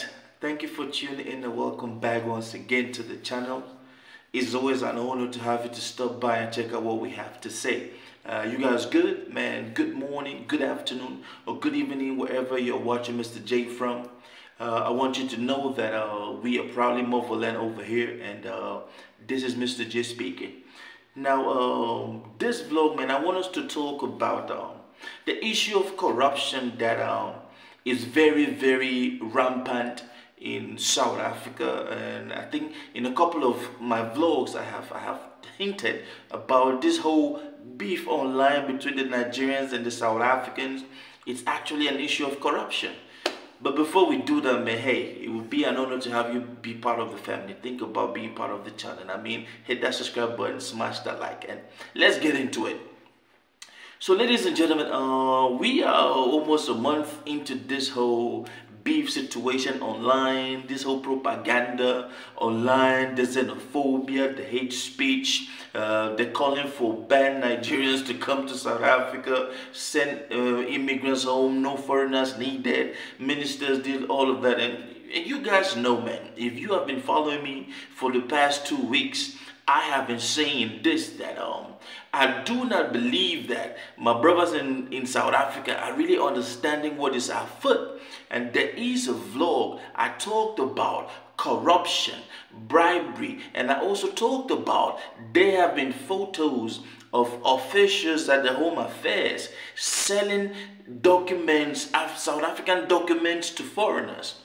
guys, thank you for tuning in and welcome back once again to the channel. It's always an honor to have you to stop by and check out what we have to say. You guys good? Man, good morning, good afternoon, or good evening, wherever you're watching Mr. Jay from. I want you to know that we are proudly Moverland over here, and this is Mr. Jay speaking. Now, this vlog, man, I want us to talk about the issue of corruption that is very, very rampant in South Africa, and I think in a couple of my vlogs I have hinted about this whole beef online between the Nigerians and the South Africans. It's actually an issue of corruption. But before we do that, man, hey, it would be an honor to have you be part of the family. Think about being part of the channel. I mean, hit that subscribe button, smash that like, and let's get into it. So ladies and gentlemen, we are almost a month into this whole beef situation online, this whole propaganda online, the xenophobia, the hate speech, they're calling for banned Nigerians to come to South Africa, send immigrants home, no foreigners needed, ministers did all of that. And you guys know, man, if you have been following me for the past 2 weeks, I have been saying this, that I do not believe that my brothers in South Africa are really understanding what is afoot. And there is a vlog I talked about corruption, bribery, and I also talked about there have been photos of officials at the Home Affairs selling documents, South African documents, to foreigners.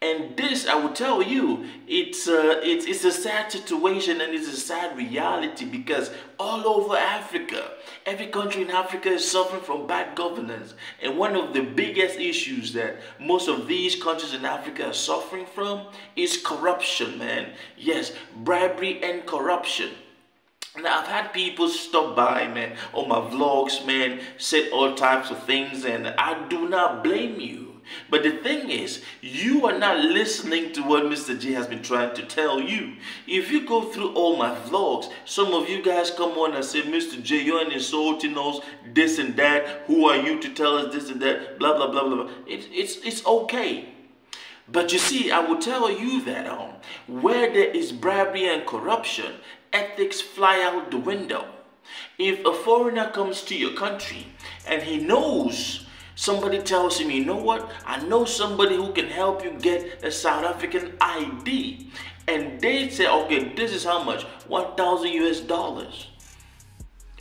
And this, I will tell you, it's a sad situation, and it's a sad reality, because all over Africa, every country in Africa is suffering from bad governance. And one of the biggest issues that most of these countries in Africa are suffering from is corruption, man. Yes, bribery and corruption. Now, I've had people stop by, man, on my vlogs, man, said all types of things, and I do not blame you. But the thing is, you are not listening to what Mr. Jay has been trying to tell you. If you go through all my vlogs, some of you guys come on and say, Mr. Jay, you're insulting us, this and that. Who are you to tell us this and that? Blah, blah, blah, blah, blah. It's okay. But you see, I will tell you that where there is bribery and corruption, ethics fly out the window. If a foreigner comes to your country and he knows somebody tells him, you know what, I know somebody who can help you get a South African ID. And they say, okay, this is how much? $1,000 US.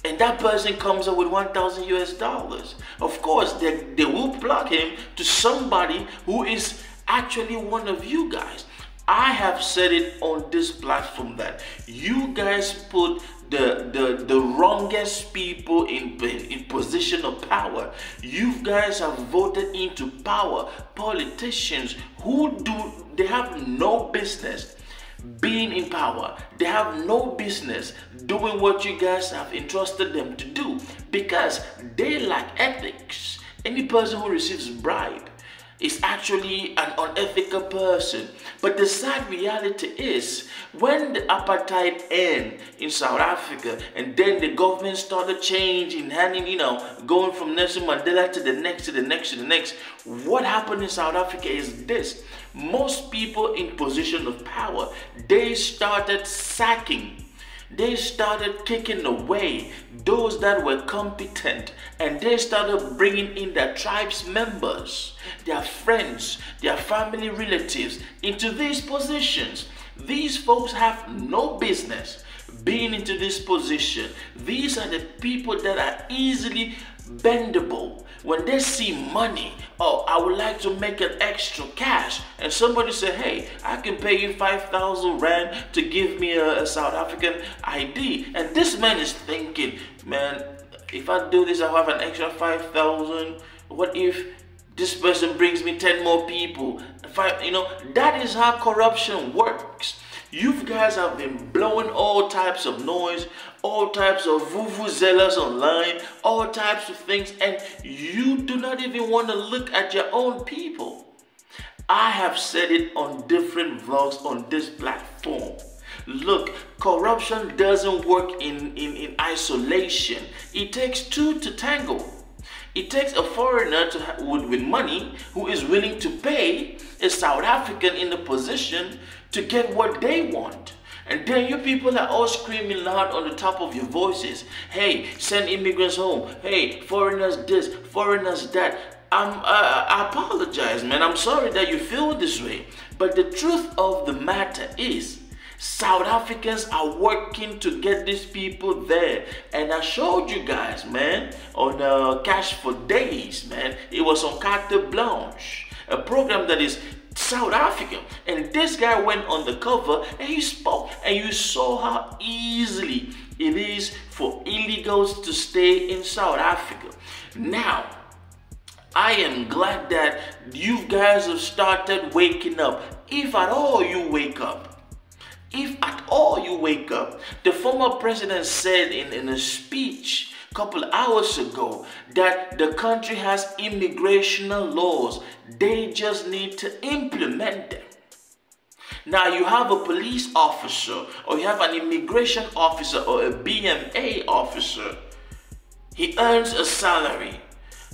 And that person comes up with $1,000 US. Of course, they will plug him to somebody who is actually one of you guys. I have said it on this platform that you guys put the wrongest people in position of power. You guys have voted into power politicians who they have no business being in power. They have no business doing what you guys have entrusted them to do, because they lack ethics. Any person who receives bribe is actually an unethical person. But the sad reality is, when the apartheid ended in South Africa, and then the government started changing, handing, you know, going from Nelson Mandela to the next, to the next, to the next, what happened in South Africa is this: most people in position of power, they started sacking, they started kicking away those that were competent, and they started bringing in their tribe's members, their friends, their family relatives into these positions. These folks have no business being into this position. These are the people that are easily bendable. When they see money, oh, I would like to make an extra cash, and somebody say, hey, I can pay you 5,000 rand to give me a South African ID. And this man is thinking, man, if I do this, I'll have an extra 5,000. What if this person brings me 10 more people? You know, that is how corruption works. You guys have been blowing all types of noise, all types of vuvuzelas online, all types of things, and you do not even want to look at your own people. I have said it on different vlogs on this platform. Look, corruption doesn't work in isolation. It takes two to tango. It takes a foreigner with money who is willing to pay a South African in a position to get what they want. And then you people are all screaming loud on the top of your voices. Hey, send immigrants home. Hey, foreigners this, foreigners that. I apologize, man. I'm sorry that you feel this way. But the truth of the matter is, South Africans are working to get these people there. And I showed you guys, man, on Cash for Days, man. It was on Carte Blanche, a program that is South African, and this guy went on the cover and he spoke, and you saw how easily it is for illegals to stay in South Africa. Now, I am glad that you guys have started waking up. If at all you wake up, if at all you wake up. The former president said in a speech a couple hours ago that the country has immigrational laws. They just need to implement them. Now you have a police officer, or you have an immigration officer, or a BMA officer. He earns a salary.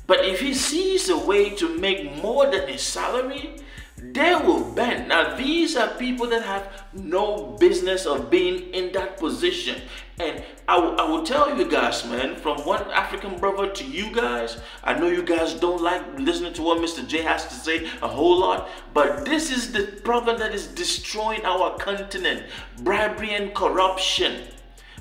But if he sees a way to make more than his salary, they will bend. Now these are people that have no business of being in that position. And I will tell you guys, man, from one African brother to you guys, I know you guys don't like listening to what Mr. Jay has to say a whole lot, but this is the problem that is destroying our continent: bribery and corruption.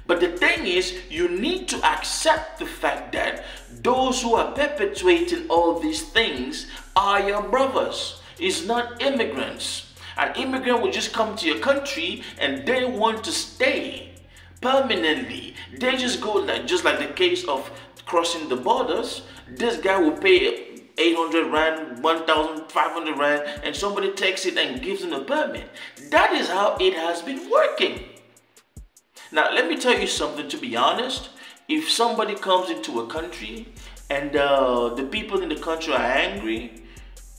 But the thing is, you need to accept the fact that those who are perpetuating all these things are your brothers. It's not immigrants. An immigrant will just come to your country and they want to stay permanently. They just go, like, just like the case of crossing the borders. This guy will pay 800 rand, 1,500 rand, and somebody takes it and gives him a permit. That is how it has been working. Now, let me tell you something, to be honest. If somebody comes into a country and the people in the country are angry,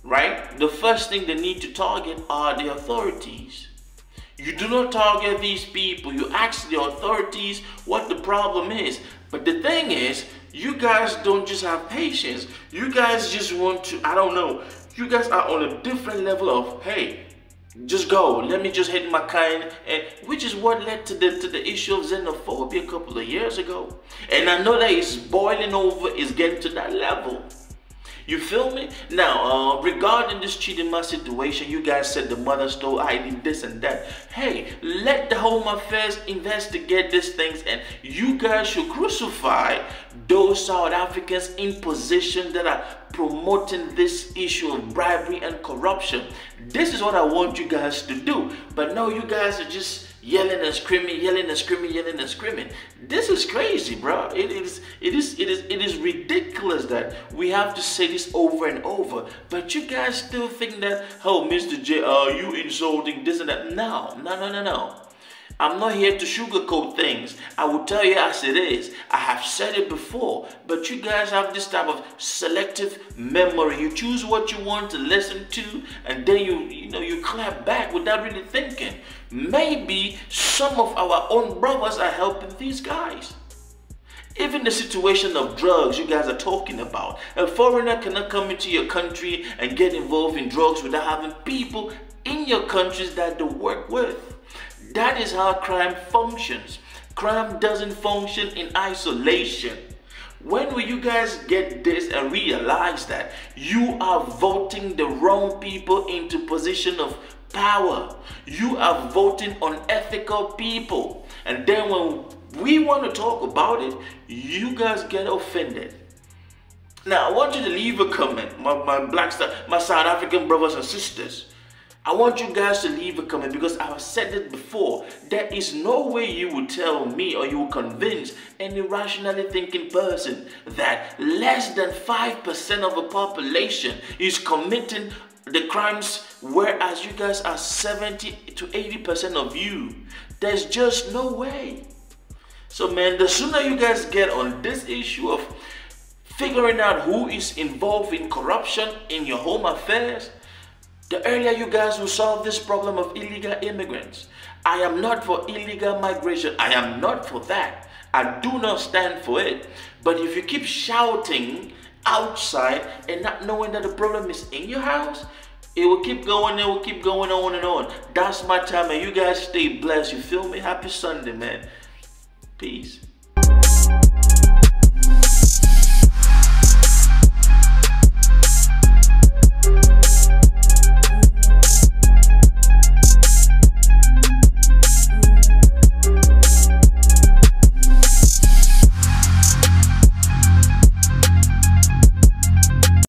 right? The first thing they need to target are the authorities. You do not target these people. You ask the authorities what the problem is. But the thing is, you guys don't just have patience. You guys just want to, I don't know. You guys are on a different level of, hey, just go, let me just hit my kind, and which is what led to the issue of xenophobia a couple of years ago. And I know that it's boiling over, it's getting to that level. You feel me? Now, regarding this Chidinma situation, you guys said the mother stole ID, this and that. Hey, let the Home Affairs investigate these things, and you guys should crucify those South Africans in position that are promoting this issue of bribery and corruption. This is what I want you guys to do. But no, you guys are just yelling and screaming, yelling and screaming, yelling and screaming. This is crazy, bro. It is ridiculous that we have to say this over and over. But you guys still think that, oh, Mr. J, are you insulting this and that? No, no, no, no, no. I'm not here to sugarcoat things. I will tell you as it is. I have said it before, but you guys have this type of selective memory. You choose what you want to listen to, and then you clap back without really thinking. Maybe some of our own brothers are helping these guys. Even the situation of drugs you guys are talking about. A foreigner cannot come into your country and get involved in drugs without having people in your countries that they work with. That is how crime functions. Crime doesn't function in isolation. When will you guys get this and realize that you are voting the wrong people into position of power? You are voting unethical people. And then when we want to talk about it, you guys get offended. Now, I want you to leave a comment, my South African brothers and sisters. I want you guys to leave a comment, because I've said it before. There is no way you will tell me, or you will convince an irrationally thinking person, that less than 5% of a population is committing the crimes, whereas you guys are 70 to 80% of you. There's just no way. So, man, the sooner you guys get on this issue of figuring out who is involved in corruption in your Home Affairs, the earlier you guys will solve this problem of illegal immigrants. I am not for illegal migration. I am not for that. I do not stand for it. But if you keep shouting outside and not knowing that the problem is in your house. It will keep going, it will keep going on and on. That's my time, and you guys stay blessed. You feel me? Happy Sunday, man. Peace.